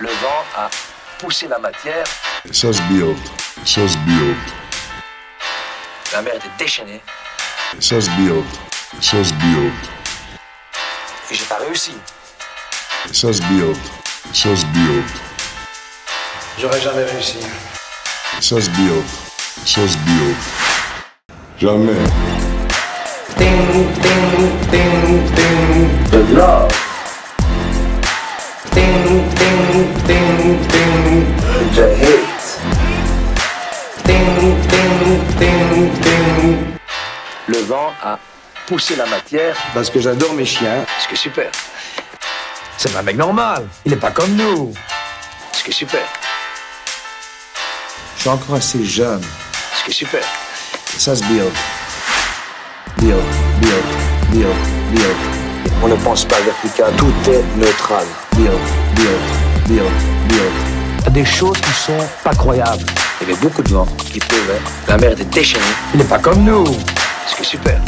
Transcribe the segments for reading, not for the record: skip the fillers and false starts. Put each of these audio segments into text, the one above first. le vent a poussé la matière. Ça se build. Ça se build. La mer était déchaînée. Ça se build. Ça se build. Et j'ai pas réussi. Ça se build. Ça se build. J'aurais jamais réussi. Ça se build. Ça se build. Jamais. Ding, ding, ding, ding. The love. Ding, ding, ding, ding. The hate. Ding, ding, ding, ding. Le vent a poussé la matière. Parce que j'adore mes chiens. Ce qui est super. C'est un mec normal. Il n'est pas comme nous. Ce qui est super. Je suis encore assez jeune. Ce qui est super. Ça se build. Build, build, build, build. On ne pense pas vertical, tout est neutral. Build, build, build, build. Des choses qui sont pas croyables. Il y avait beaucoup de vent, il pleuvait, la mer était déchaînée. Il n'est pas comme nous. Ce qui est super.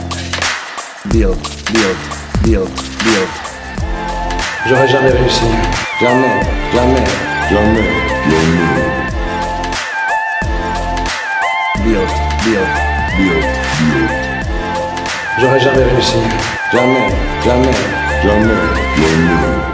Build, build, build, build. J'aurais jamais réussi. Jamais, jamais, jamais, jamais. Build, build, build, build. J'aurais jamais réussi. Jamais, jamais, jamais, jamais.